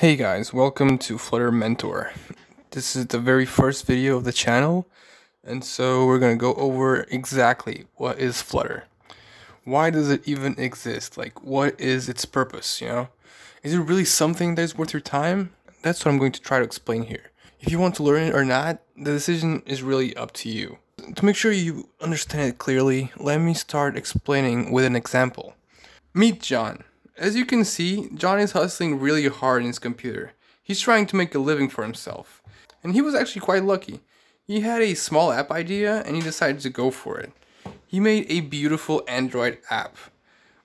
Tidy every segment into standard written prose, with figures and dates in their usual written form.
Hey guys, welcome to Flutter Mentor. This is the very first video of the channel, and so we're going to go over exactly what is Flutter. Why does it even exist? Like, what is its purpose, you know? Is it really something that is worth your time? That's what I'm going to try to explain here. If you want to learn it or not, the decision is really up to you. To make sure you understand it clearly, let me start explaining with an example. Meet John. As you can see, John is hustling really hard in his computer. He's trying to make a living for himself. And he was actually quite lucky. He had a small app idea and he decided to go for it. He made a beautiful Android app.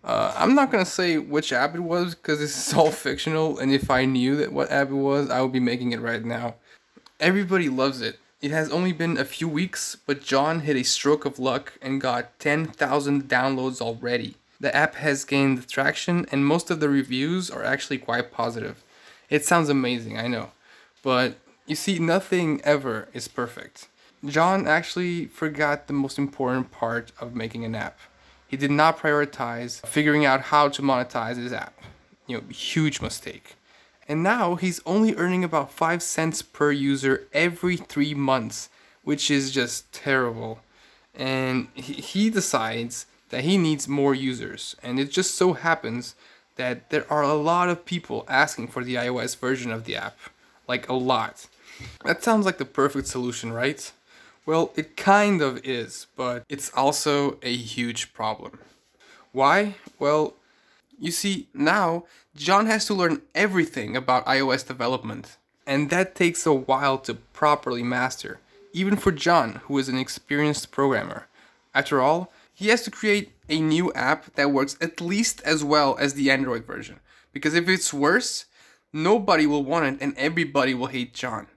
I'm not going to say which app it was because this is all fictional, and if I knew that what app it was, I would be making it right now. Everybody loves it. It has only been a few weeks, but John hit a stroke of luck and got 10,000 downloads already. The app has gained traction and most of the reviews are actually quite positive. It sounds amazing, I know. But you see, nothing ever is perfect. John actually forgot the most important part of making an app. He did not prioritize figuring out how to monetize his app. You know, huge mistake. And now he's only earning about 5 cents per user every 3 months, which is just terrible. And he decides that he needs more users, and it just so happens that there are a lot of people asking for the iOS version of the app. Like, a lot. That sounds like the perfect solution, right? Well, it kind of is, but it's also a huge problem. Why? Well, you see, now John has to learn everything about iOS development, and that takes a while to properly master, even for John, who is an experienced programmer. After all, he has to create a new app that works at least as well as the Android version, because if it's worse, nobody will want it and everybody will hate John.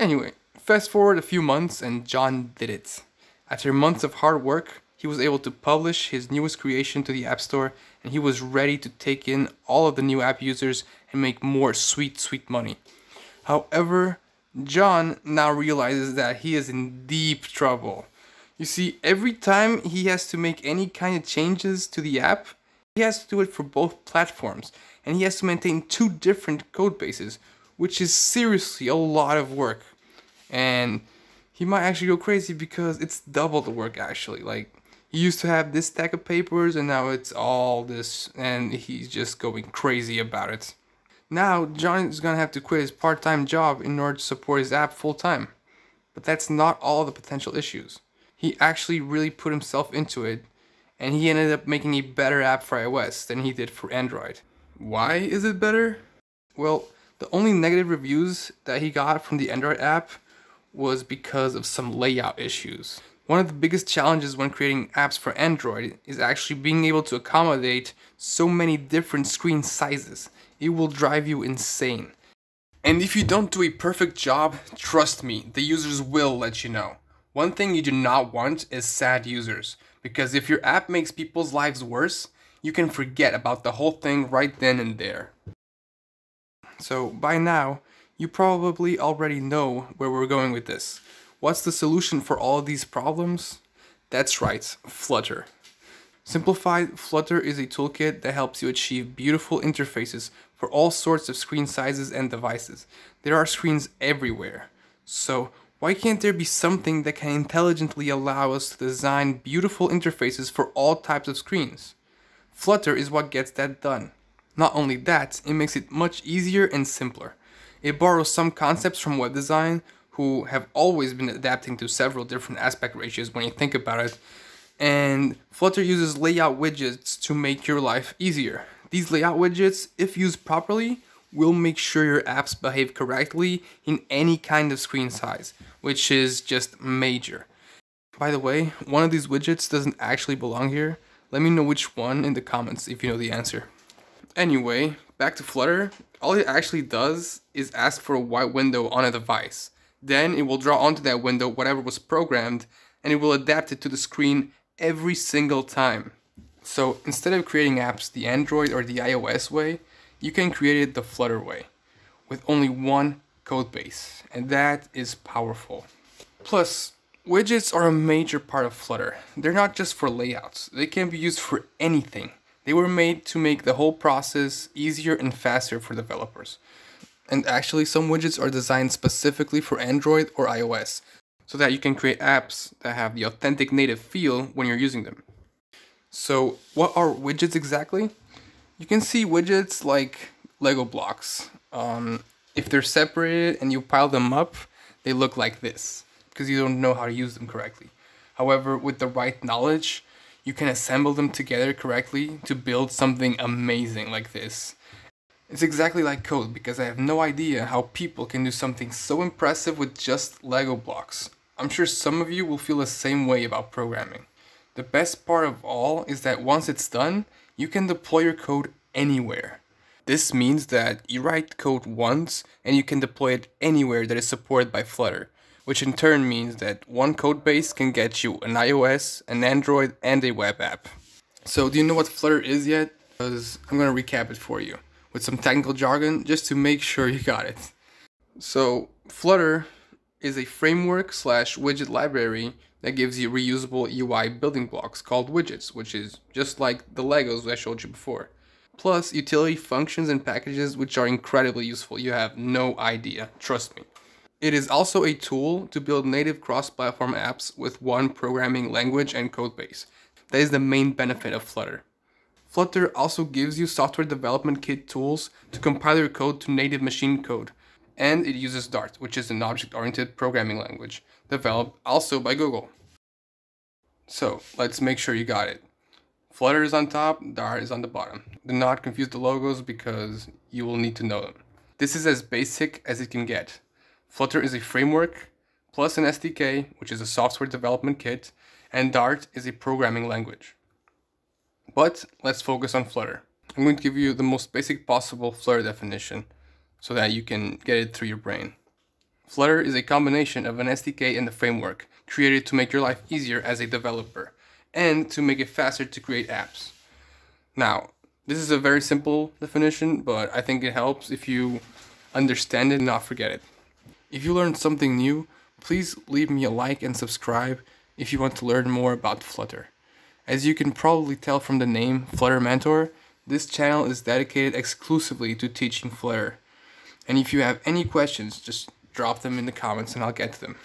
Anyway, fast forward a few months and John did it. After months of hard work, he was able to publish his newest creation to the App Store, and he was ready to take in all of the new app users and make more sweet, sweet money. However, John now realizes that he is in deep trouble. You see, every time he has to make any kind of changes to the app, he has to do it for both platforms, and he has to maintain 2 different code bases, which is seriously a lot of work. And he might actually go crazy because it's double the work, actually. Like, he used to have this stack of papers and now it's all this, and he's just going crazy about it. Now, John is gonna have to quit his part-time job in order to support his app full-time. But that's not all the potential issues. He actually really put himself into it, and he ended up making a better app for iOS than he did for Android. Why is it better? Well, the only negative reviews that he got from the Android app was because of some layout issues. One of the biggest challenges when creating apps for Android is actually being able to accommodate so many different screen sizes. It will drive you insane. And if you don't do a perfect job, trust me, the users will let you know. One thing you do not want is sad users, because if your app makes people's lives worse, you can forget about the whole thing right then and there. So by now, you probably already know where we're going with this. What's the solution for all of these problems? That's right, Flutter. Simplified, Flutter is a toolkit that helps you achieve beautiful interfaces for all sorts of screen sizes and devices. There are screens everywhere. So why can't there be something that can intelligently allow us to design beautiful interfaces for all types of screens? Flutter is what gets that done. Not only that, it makes it much easier and simpler. It borrows some concepts from web design, who have always been adapting to several different aspect ratios when you think about it, and Flutter uses layout widgets to make your life easier. These layout widgets, if used properly, will make sure your apps behave correctly in any kind of screen size, which is just major. By the way, one of these widgets doesn't actually belong here. Let me know which one in the comments if you know the answer. Anyway, back to Flutter. All it actually does is ask for a white window on a device. Then it will draw onto that window whatever was programmed, and it will adapt it to the screen every single time. So instead of creating apps the Android or the iOS way, you can create it the Flutter way, with only one code base, and that is powerful. Plus, widgets are a major part of Flutter. They're not just for layouts, they can be used for anything. They were made to make the whole process easier and faster for developers. And actually, some widgets are designed specifically for Android or iOS, so that you can create apps that have the authentic native feel when you're using them. So what are widgets exactly? You can see widgets like Lego blocks. If they're separated and you pile them up, they look like this, because you don't know how to use them correctly. However, with the right knowledge, you can assemble them together correctly to build something amazing like this. It's exactly like code, because I have no idea how people can do something so impressive with just Lego blocks. I'm sure some of you will feel the same way about programming. The best part of all is that once it's done, you can deploy your code anywhere. This means that you write code once and you can deploy it anywhere that is supported by Flutter, which in turn means that one code base can get you an iOS, an Android, and a web app. So do you know what Flutter is yet? Because I'm going to recap it for you with some technical jargon, just to make sure you got it. So Flutter is a framework / widget library that gives you reusable UI building blocks called widgets, which is just like the Legos I showed you before. Plus utility functions and packages, which are incredibly useful. You have no idea, trust me. It is also a tool to build native cross-platform apps with one programming language and code base. That is the main benefit of Flutter. Flutter also gives you software development kit tools to compile your code to native machine code, and it uses Dart, which is an object-oriented programming language, developed also by Google. So let's make sure you got it. Flutter is on top, Dart is on the bottom. Do not confuse the logos, because you will need to know them. This is as basic as it can get. Flutter is a framework, plus an SDK, which is a software development kit, and Dart is a programming language. But let's focus on Flutter. I'm going to give you the most basic possible Flutter definition so that you can get it through your brain. Flutter is a combination of an SDK and a framework created to make your life easier as a developer and to make it faster to create apps. Now, this is a very simple definition, but I think it helps if you understand it and not forget it. If you learned something new, please leave me a like and subscribe if you want to learn more about Flutter. As you can probably tell from the name Flutter Mentor, this channel is dedicated exclusively to teaching Flutter. And if you have any questions, just drop them in the comments and I'll get to them.